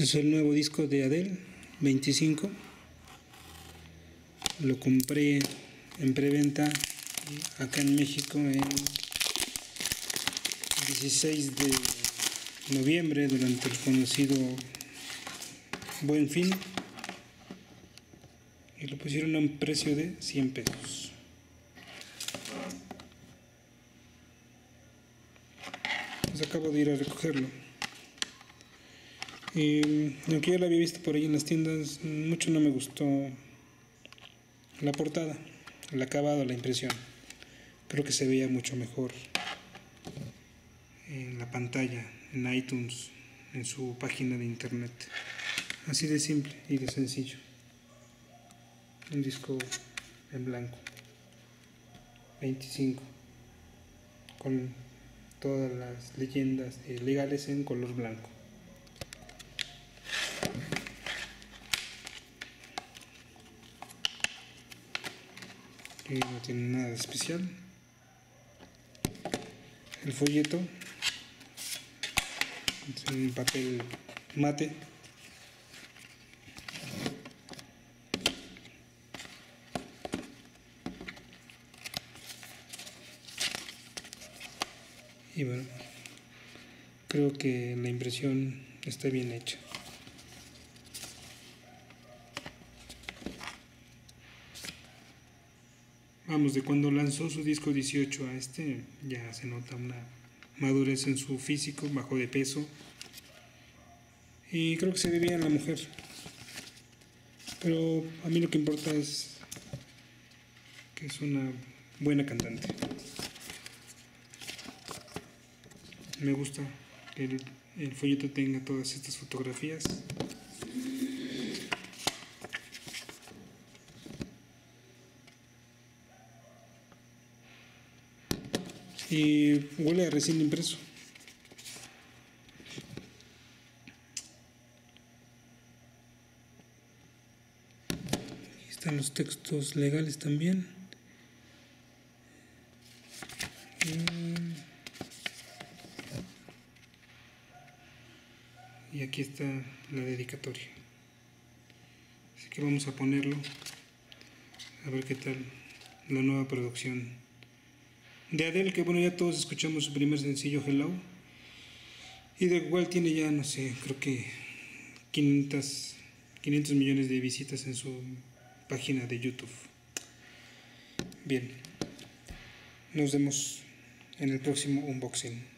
Este es el nuevo disco de Adele, 25. Lo compré en preventa acá en México el 16 de noviembre durante el conocido Buen Fin, y lo pusieron a un precio de 100 pesos. Pues acabo de ir a recogerlo. Y aunque yo lo había visto por ahí en las tiendas, mucho no me gustó la portada, el acabado, la impresión. Creo que se veía mucho mejor en la pantalla, en iTunes, en su página de internet. Así de simple y de sencillo. Un disco en blanco, 25, con todas las leyendas legales en color blanco. Y no tiene nada de especial. El folleto es un papel mate. Y bueno, creo que la impresión está bien hecha. Vamos, de cuando lanzó su disco 18 a este, ya se nota una madurez en su físico, bajó de peso. Y creo que se ve bien la mujer. Pero a mí lo que importa es que es una buena cantante. Me gusta que el folleto tenga todas estas fotografías. Y huele a recién impreso. Aquí están los textos legales también. Y aquí está la dedicatoria. Así que vamos a ponerlo, a ver qué tal la nueva producción de Adele, que bueno, ya todos escuchamos su primer sencillo, Hello, y de igual tiene ya, no sé, creo que 500 millones de visitas en su página de YouTube. Bien, nos vemos en el próximo unboxing.